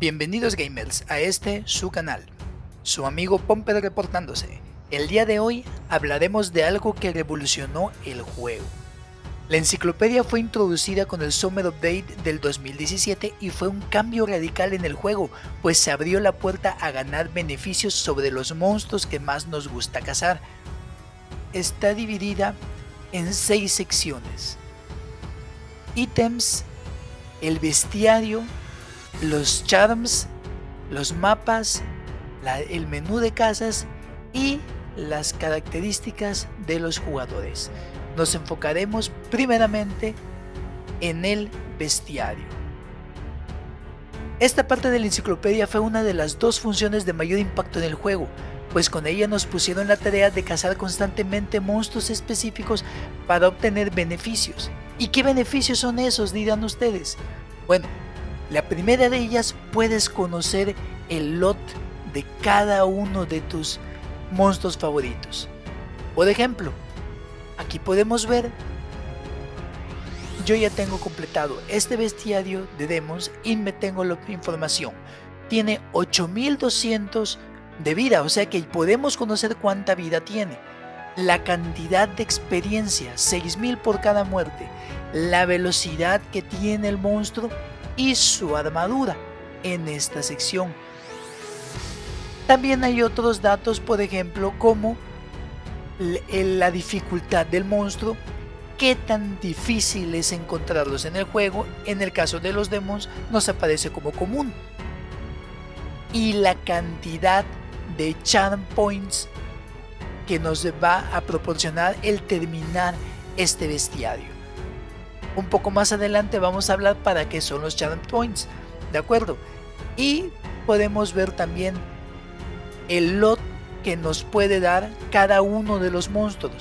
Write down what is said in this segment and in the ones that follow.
Bienvenidos gamers a este, su canal, su amigo Pumper reportándose. El día de hoy hablaremos de algo que revolucionó el juego. La enciclopedia fue introducida con el Summer Update del 2017 y fue un cambio radical en el juego, pues se abrió la puerta a ganar beneficios sobre los monstruos que más nos gusta cazar. Está dividida en 6 secciones: ítems, el bestiario, los charms, los mapas, el menú de cazas y las características de los jugadores. Nos enfocaremos primeramente en el bestiario. Esta parte de la enciclopedia fue una de las 2 funciones de mayor impacto en el juego, pues con ella nos pusieron la tarea de cazar constantemente monstruos específicos para obtener beneficios. ¿Y qué beneficios son esos?, dirán ustedes. Bueno, la primera de ellas, puedes conocer el lot de cada uno de tus monstruos favoritos. Por ejemplo, aquí podemos ver, yo ya tengo completado este bestiario de demos y me tengo la información. Tiene 8200 de vida, o sea que podemos conocer cuánta vida tiene. La cantidad de experiencia, 6000 por cada muerte. La velocidad que tiene el monstruo y su armadura en esta sección. También hay otros datos, por ejemplo, como la dificultad del monstruo, qué tan difícil es encontrarlos en el juego. En el caso de los demons nos aparece como común, y la cantidad de charm points que nos va a proporcionar el terminar este bestiario. Un poco más adelante vamos a hablar para qué son los Charm Points, ¿de acuerdo? Y podemos ver también el lot que nos puede dar cada uno de los monstruos.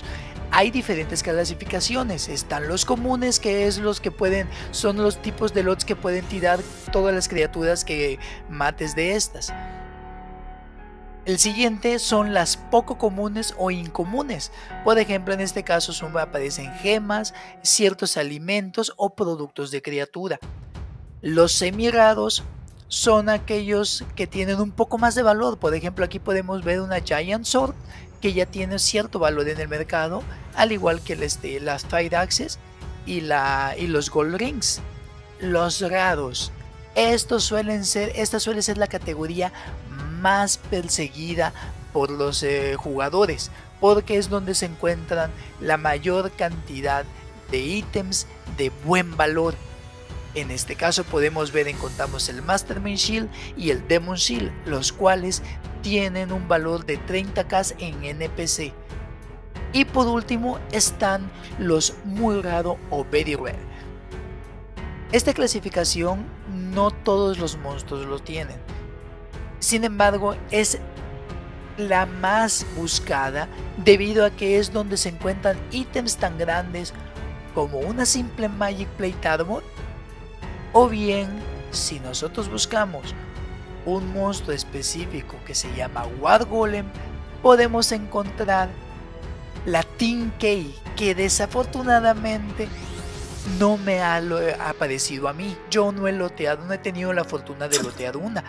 Hay diferentes clasificaciones, están los comunes, que es los que pueden, son los tipos de lots que pueden tirar todas las criaturas que mates de estas. El siguiente son las poco comunes o incomunes. Por ejemplo, en este caso aparecen gemas, ciertos alimentos o productos de criatura. Los semiraros son aquellos que tienen un poco más de valor. Por ejemplo, aquí podemos ver una Giant Sword que ya tiene cierto valor en el mercado, al igual que las Fire Axes y los Gold Rings. Los raros, esta suele ser la categoría más perseguida por los jugadores, porque es donde se encuentran la mayor cantidad de ítems de buen valor. En este caso podemos ver, encontramos el Mastermind Shield y el Demon Shield, los cuales tienen un valor de 30k en NPC. Y por último están los muy raro o Very Rare. Esta clasificación no todos los monstruos lo tienen. Sin embargo, es la más buscada debido a que es donde se encuentran ítems tan grandes como una simple Magic Plate Armor, o bien, si nosotros buscamos un monstruo específico que se llama War Golem, podemos encontrar la Tin Key, que desafortunadamente no me ha aparecido a mí. Yo no he loteado, no he tenido la fortuna de lotear una.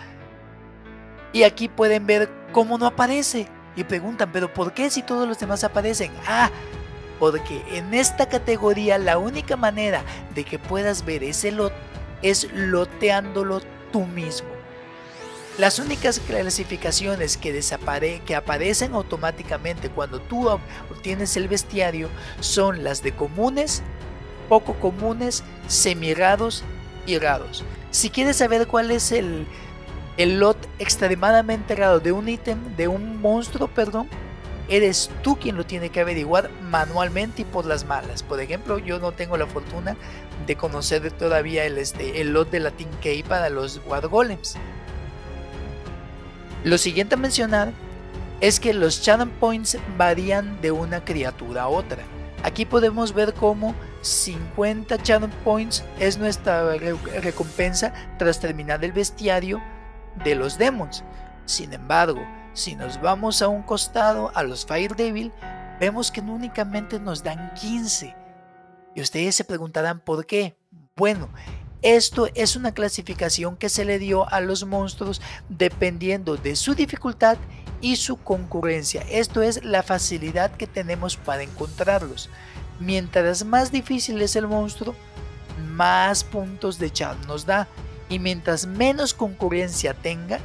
Y aquí pueden ver cómo no aparece. Y preguntan, ¿pero por qué si todos los demás aparecen? Ah, porque en esta categoría la única manera de que puedas ver ese lot es loteándolo tú mismo. Las únicas clasificaciones que aparecen automáticamente cuando tú obtienes el bestiario son las de comunes, poco comunes, semiraros y raros. Si quieres saber cuál es el lot extremadamente raro de un ítem, de un monstruo, perdón, eres tú quien lo tiene que averiguar manualmente y por las malas. Por ejemplo, yo no tengo la fortuna de conocer todavía el lot de la Tin Key para los War Golems. Lo siguiente a mencionar es que los Charm Points varían de una criatura a otra. Aquí podemos ver cómo 50 Charm Points es nuestra recompensa tras terminar el bestiario de los demons. Sin embargo, si nos vamos a un costado a los Fire Devil, vemos que únicamente nos dan 15. Y ustedes se preguntarán por qué. Bueno, Esto es una clasificación que se le dio a los monstruos dependiendo de su dificultad y su concurrencia. Esto es la facilidad que tenemos para encontrarlos. Mientras más difícil es el monstruo, más puntos de charm nos da. Y mientras menos concurrencia tenga,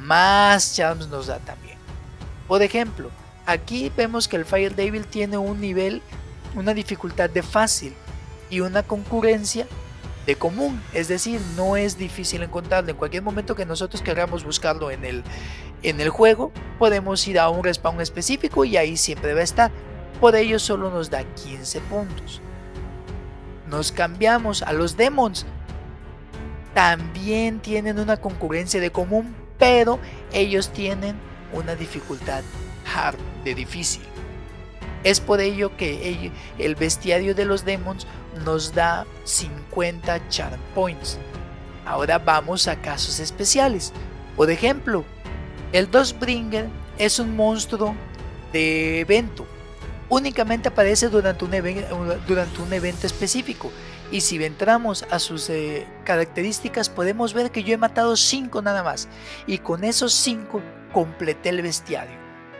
más charms nos da también. Por ejemplo, aquí vemos que el Fire Devil tiene un nivel, una dificultad de fácil y una concurrencia de común, es decir, no es difícil encontrarlo. En cualquier momento que nosotros queramos buscarlo en el juego, podemos ir a un respawn específico y ahí siempre va a estar. Por ello solo nos da 15 puntos. Nos cambiamos a los Demons. También tienen una concurrencia de común, pero ellos tienen una dificultad hard, de difícil. Es por ello que el Bestiario de los Demons nos da 50 Charm Points. Ahora vamos a casos especiales. Por ejemplo, el Dustbringer es un monstruo de evento. Únicamente aparece durante un evento específico. Y si entramos a sus características, podemos ver que yo he matado 5 nada más. Y con esos 5 completé el Bestiario.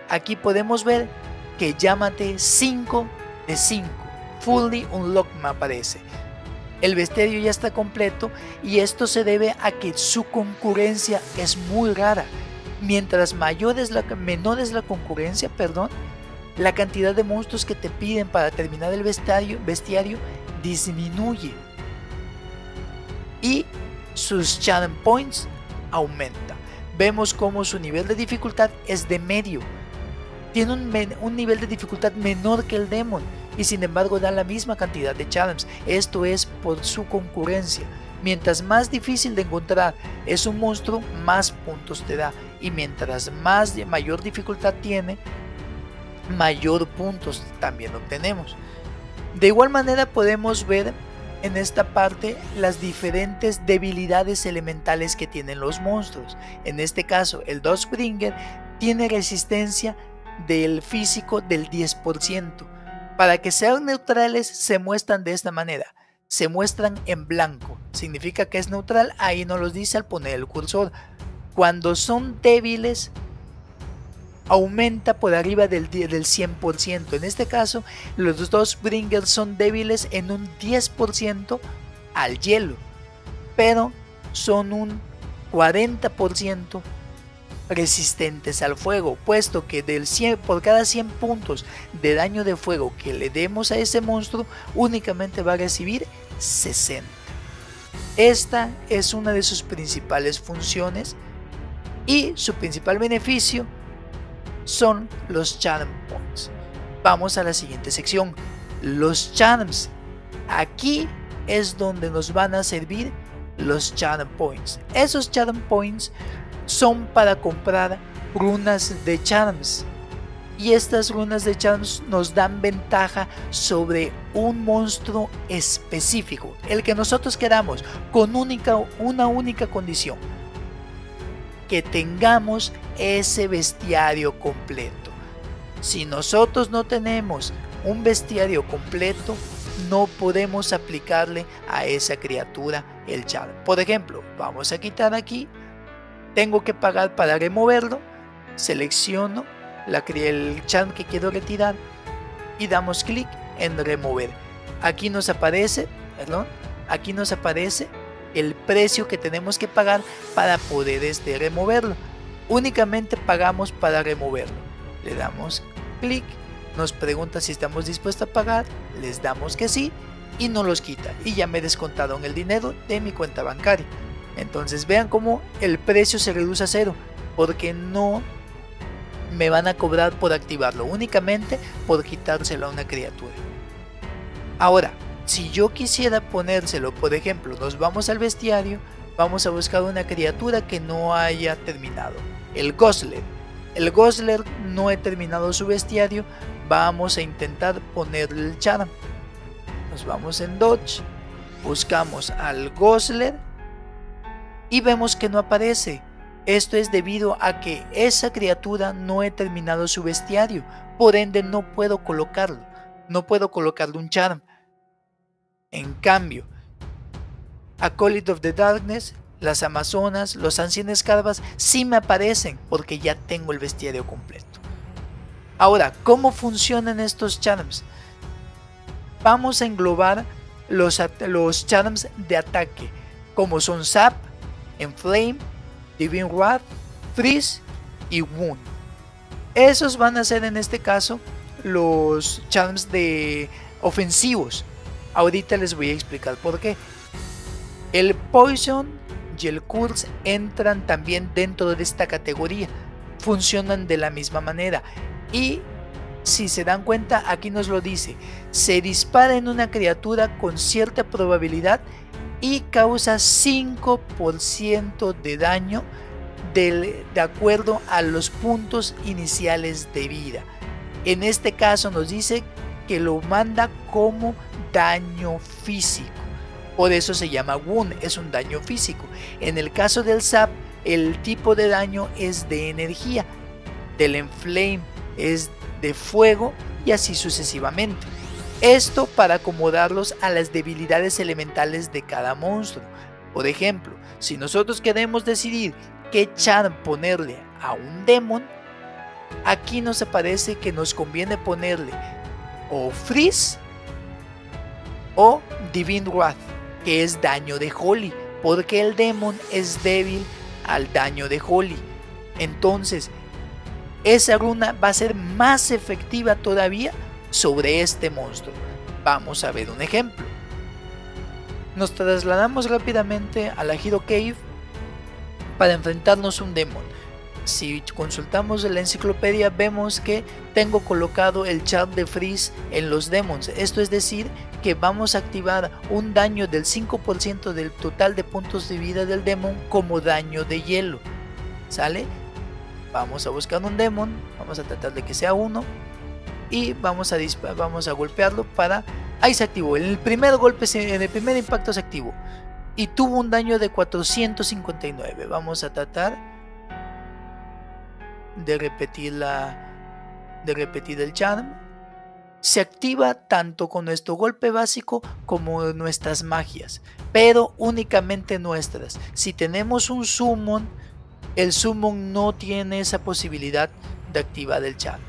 Aquí podemos ver que ya maté 5 de 5. Fully Unlocked me aparece. El Bestiario ya está completo y esto se debe a que su concurrencia es muy rara. Mientras menor es la concurrencia, la cantidad de monstruos que te piden para terminar el bestiario disminuye. Y sus Charm Points aumenta. Vemos cómo su nivel de dificultad es de medio. Tiene un nivel de dificultad menor que el Demon y sin embargo da la misma cantidad de charms. Esto es por su concurrencia. Mientras más difícil de encontrar es un monstruo, más puntos te da, y mientras mayor dificultad tiene, mayor puntos también obtenemos. De igual manera podemos ver en esta parte las diferentes debilidades elementales que tienen los monstruos. En este caso el Dustbringer tiene resistencia del físico del 10%. Para que sean neutrales se muestran de esta manera, se muestran en blanco, significa que es neutral, ahí nos lo dice al poner el cursor. Cuando son débiles aumenta por arriba del 100%, en este caso los Dustbringer son débiles en un 10% al hielo, pero son un 40% resistentes al fuego, puesto que por cada 100 puntos de daño de fuego que le demos a ese monstruo únicamente va a recibir 60. Esta es una de sus principales funciones y su principal beneficio son los Charm Points. Vamos a la siguiente sección, los Charms. Aquí es donde nos van a servir los Charm Points. Esos Charm Points son para comprar runas de charms, y estas runas de charms nos dan ventaja sobre un monstruo específico, el que nosotros queramos, con una única condición: que tengamos ese bestiario completo. Si nosotros no tenemos un bestiario completo, no podemos aplicarle a esa criatura el charm. Por ejemplo, vamos a quitar aquí. Tengo que pagar para removerlo, selecciono el charm que quiero retirar y damos clic en remover. Aquí nos aparece el precio que tenemos que pagar para poder removerlo. Únicamente pagamos para removerlo. Le damos clic, nos pregunta si estamos dispuestos a pagar, les damos que sí y nos los quita. Y ya me descontaron el dinero de mi cuenta bancaria. Entonces vean cómo el precio se reduce a cero, porque no me van a cobrar por activarlo, únicamente por quitárselo a una criatura. Ahora, si yo quisiera ponérselo, por ejemplo, nos vamos al bestiario, vamos a buscar una criatura que no haya terminado, el Gosler. El Gosler no he terminado su bestiario, vamos a intentar ponerle el charm. Nos vamos en Dodge, buscamos al Gosler y vemos que no aparece. Esto es debido a que esa criatura no he terminado su bestiario, por ende no puedo colocarle un charm. En cambio, Acolyte of the Darkness, las Amazonas, los Ancient Scarabs sí me aparecen porque ya tengo el bestiario completo. Ahora, ¿cómo funcionan estos charms? Vamos a englobar los charms de ataque, como son Zap, Enflame, Divine Wrath, Freeze y Wound. Esos van a ser en este caso los charms de ofensivos. Ahorita les voy a explicar por qué. El Poison y el Curse entran también dentro de esta categoría. Funcionan de la misma manera. Y si se dan cuenta, aquí nos lo dice. Se dispara en una criatura con cierta probabilidad y causa 5% de daño de acuerdo a los puntos iniciales de vida. En este caso nos dice que lo manda como daño físico. Por eso se llama Wound, es un daño físico. En el caso del Zap, el tipo de daño es de energía. Del Enflame es de fuego y así sucesivamente. Esto para acomodarlos a las debilidades elementales de cada monstruo. Por ejemplo, si nosotros queremos decidir qué charm ponerle a un demon, aquí nos aparece que nos conviene ponerle o Freeze o Divine Wrath, que es daño de Holy, porque el demon es débil al daño de Holy. Entonces, esa runa va a ser más efectiva todavía sobre este monstruo. Vamos a ver un ejemplo. Nos trasladamos rápidamente a la Hero Cave para enfrentarnos a un demon. Si consultamos la enciclopedia, vemos que tengo colocado el charm de Freeze en los demons. Esto es decir que vamos a activar un daño del 5% del total de puntos de vida del demon como daño de hielo. ¿Sale? Vamos a buscar un demon, vamos a tratar de que sea uno y vamos a golpearlo para... Ahí se activó, en el primer impacto se activó y tuvo un daño de 459. Vamos a tratar de repetir el charm. Se activa tanto con nuestro golpe básico como nuestras magias, pero únicamente nuestras. Si tenemos un summon, el summon no tiene esa posibilidad de activar el charm.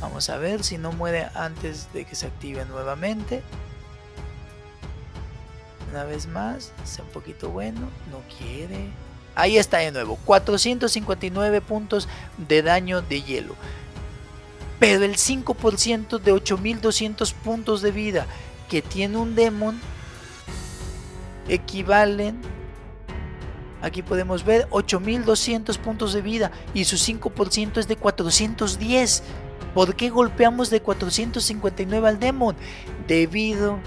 Vamos a ver si no muere antes de que se active nuevamente. Una vez más, sea un poquito bueno, no quiere. Ahí está de nuevo, 459 puntos de daño de hielo. Pero el 5% de 8200 puntos de vida que tiene un demon equivalen... Aquí podemos ver 8200 puntos de vida y su 5% es de 410. ¿Por qué golpeamos de 459 al demon? Debido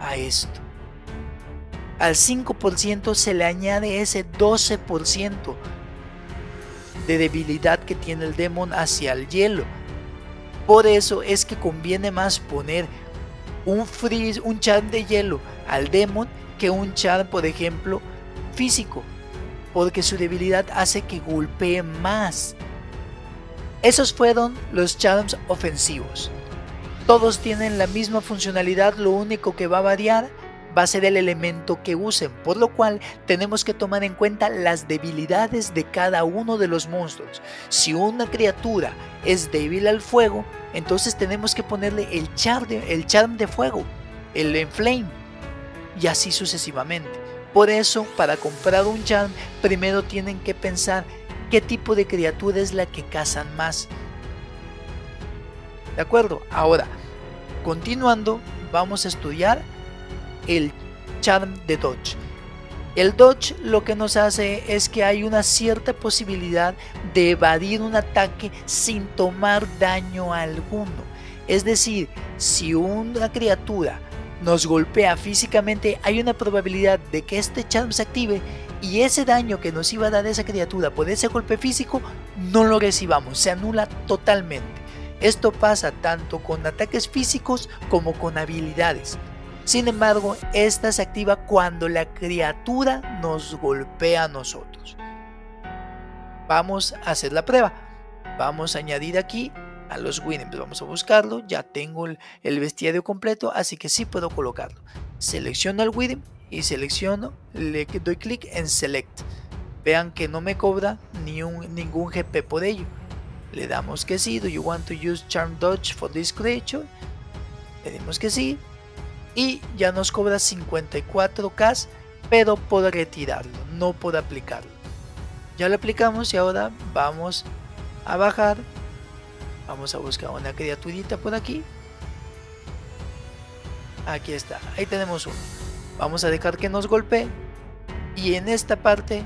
a esto. Al 5% se le añade ese 12% de debilidad que tiene el demon hacia el hielo. Por eso es que conviene más poner un charm de hielo al demon que un charm, por ejemplo, físico, porque su debilidad hace que golpee más. Esos fueron los charms ofensivos. Todos tienen la misma funcionalidad, lo único que va a variar va a ser el elemento que usen, por lo cual tenemos que tomar en cuenta las debilidades de cada uno de los monstruos. Si una criatura es débil al fuego, entonces tenemos que ponerle el charm de fuego, el Enflame, y así sucesivamente. Por eso, para comprar un charm, primero tienen que pensar qué tipo de criatura es la que cazan más. ¿De acuerdo? Ahora, continuando, vamos a estudiar el charm de Dodge. El Dodge lo que nos hace es que hay una cierta posibilidad de evadir un ataque sin tomar daño alguno. Es decir, si una criatura nos golpea físicamente, hay una probabilidad de que este charm se active y ese daño que nos iba a dar esa criatura por ese golpe físico no lo recibamos, se anula totalmente. Esto pasa tanto con ataques físicos como con habilidades. Sin embargo, esta se activa cuando la criatura nos golpea a nosotros. Vamos a hacer la prueba. Vamos a añadir aquí a los Wyndem, pues vamos a buscarlo. Ya tengo el bestiario completo, así que sí puedo colocarlo. Selecciono el Wyndem y selecciono, le doy clic en Select. Vean que no me cobra ningún GP por ello. Le damos que sí. Do you want to use Charm Dodge for this creature? Le dimos que sí. Y ya nos cobra 54k, pero por retirarlo, no por aplicarlo. Ya lo aplicamos y ahora vamos a bajar. Vamos a buscar una criaturita por aquí. Aquí está, ahí tenemos uno. Vamos a dejar que nos golpee. Y en esta parte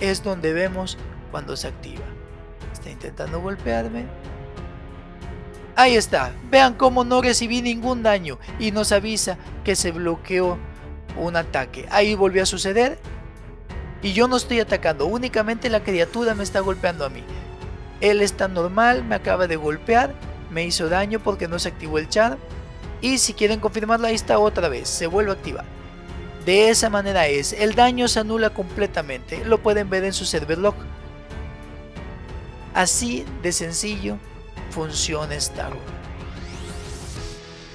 es donde vemos cuando se activa. Está intentando golpearme. Ahí está, vean cómo no recibí ningún daño y nos avisa que se bloqueó un ataque. Ahí volvió a suceder y yo no estoy atacando, únicamente la criatura me está golpeando a mí. Él está normal, me acaba de golpear, me hizo daño porque no se activó el charm. Y si quieren confirmarla, ahí está otra vez, se vuelve a activar. De esa manera es, el daño se anula completamente, lo pueden ver en su server log. Así de sencillo funciona esta runa.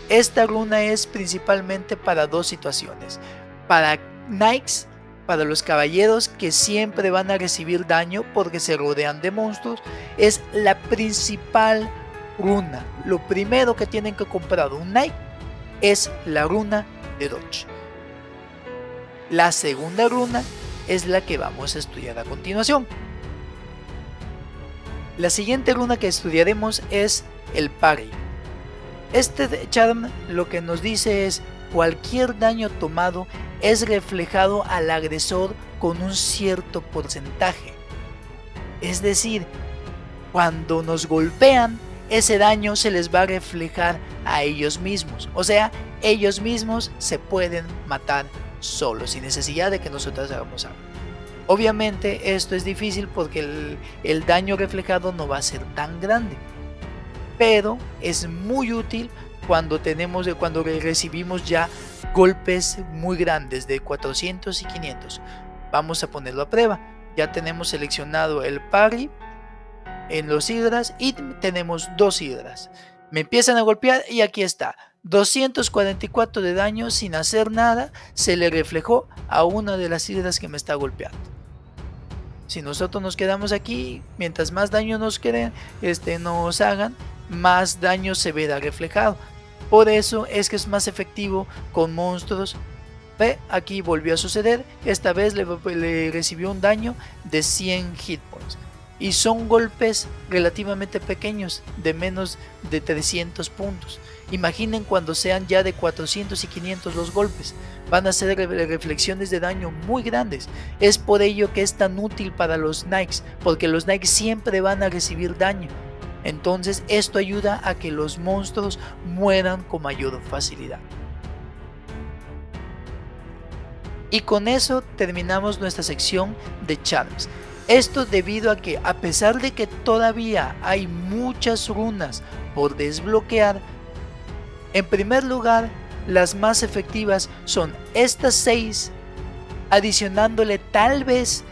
Esta runa es principalmente para dos situaciones: para knights, para los caballeros que siempre van a recibir daño porque se rodean de monstruos. Es la principal runa, lo primero que tienen que comprar un knight es la runa de Dodge. La segunda runa es la que vamos a estudiar a continuación. La siguiente runa que estudiaremos es el Parry. Este charm lo que nos dice es: cualquier daño tomado es reflejado al agresor con un cierto porcentaje. Es decir, cuando nos golpean, ese daño se les va a reflejar a ellos mismos. O sea, ellos mismos se pueden matar solos, sin necesidad de que nosotros hagamos algo. Obviamente esto es difícil porque el daño reflejado no va a ser tan grande, pero es muy útil cuando recibimos ya golpes muy grandes de 400 y 500. Vamos a ponerlo a prueba. Ya tenemos seleccionado el parry en los hidras y tenemos dos hidras. Me empiezan a golpear y aquí está, 244 de daño sin hacer nada, se le reflejó a una de las hidras que me está golpeando. Si nosotros nos quedamos aquí, mientras más daño nos hagan, más daño se verá reflejado. Por eso es que es más efectivo con monstruos. Ve, aquí volvió a suceder. Esta vez le recibió un daño de 100 hit points. Y son golpes relativamente pequeños, de menos de 300 puntos. Imaginen cuando sean ya de 400 y 500 los golpes, van a ser reflexiones de daño muy grandes. Es por ello que es tan útil para los knights, porque los knights siempre van a recibir daño. Entonces esto ayuda a que los monstruos mueran con mayor facilidad. Y con eso terminamos nuestra sección de charms. Esto debido a que, a pesar de que todavía hay muchas runas por desbloquear, en primer lugar, las más efectivas son estas 6, adicionándole tal vez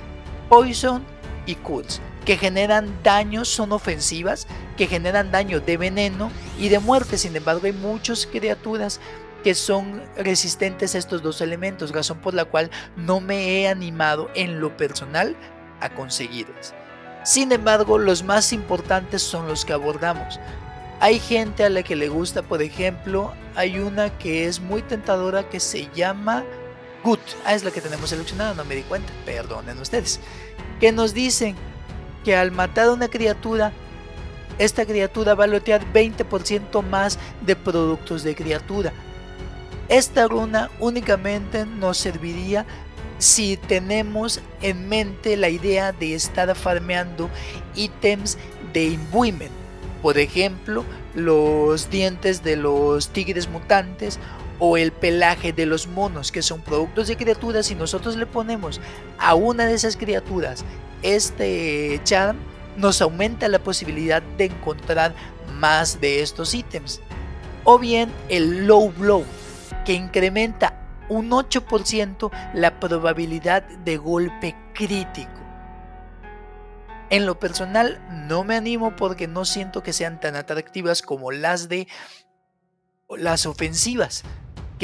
Poison y Curse, que generan daño, son ofensivas, que generan daño de veneno y de muerte. Sin embargo, hay muchas criaturas que son resistentes a estos dos elementos, razón por la cual no me he animado en lo personal a conseguirlas. Sin embargo, los más importantes son los que abordamos. Hay gente a la que le gusta, por ejemplo, hay una que es muy tentadora que se llama Gut. Ah, es la que tenemos seleccionada, no me di cuenta, perdonen ustedes. Que nos dicen que al matar a una criatura, esta criatura va a lotear 20% más de productos de criatura. Esta runa únicamente nos serviría si tenemos en mente la idea de estar farmeando ítems de imbuiment. Por ejemplo, los dientes de los tigres mutantes o el pelaje de los monos, que son productos de criaturas. Si nosotros le ponemos a una de esas criaturas este charm, nos aumenta la posibilidad de encontrar más de estos ítems. O bien el low blow, que incrementa un 8% la probabilidad de golpe crítico. En lo personal no me animo porque no siento que sean tan atractivas como las ofensivas,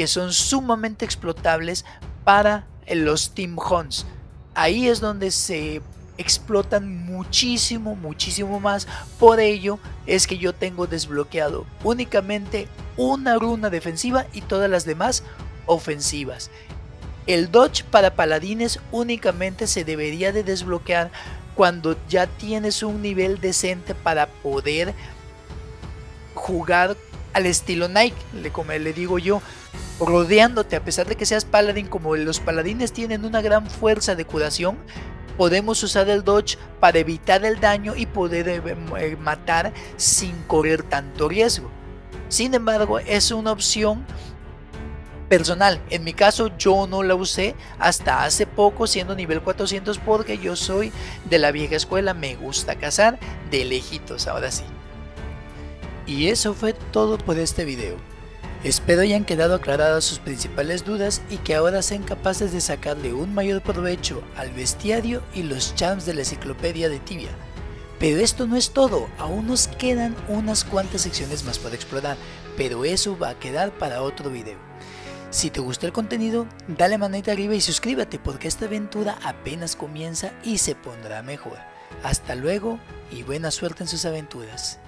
que son sumamente explotables para los Team Hunts. Ahí es donde se explotan muchísimo, muchísimo más. Por ello es que yo tengo desbloqueado únicamente una runa defensiva y todas las demás ofensivas. El Dodge para paladines únicamente se debería de desbloquear cuando ya tienes un nivel decente para poder jugar al estilo Nike, como le digo yo, rodeándote. A pesar de que seas paladín, como los paladines tienen una gran fuerza de curación, podemos usar el Dodge para evitar el daño y poder matar sin correr tanto riesgo. Sin embargo, es una opción personal. En mi caso, yo no la usé hasta hace poco, siendo nivel 400, porque yo soy de la vieja escuela, me gusta cazar de lejitos, ahora sí. Y eso fue todo por este video. Espero hayan quedado aclaradas sus principales dudas y que ahora sean capaces de sacarle un mayor provecho al bestiario y los charms de la enciclopedia de Tibia. Pero esto no es todo, aún nos quedan unas cuantas secciones más por explorar, pero eso va a quedar para otro video. Si te gustó el contenido, dale manita arriba y suscríbete, porque esta aventura apenas comienza y se pondrá mejor. Hasta luego y buena suerte en sus aventuras.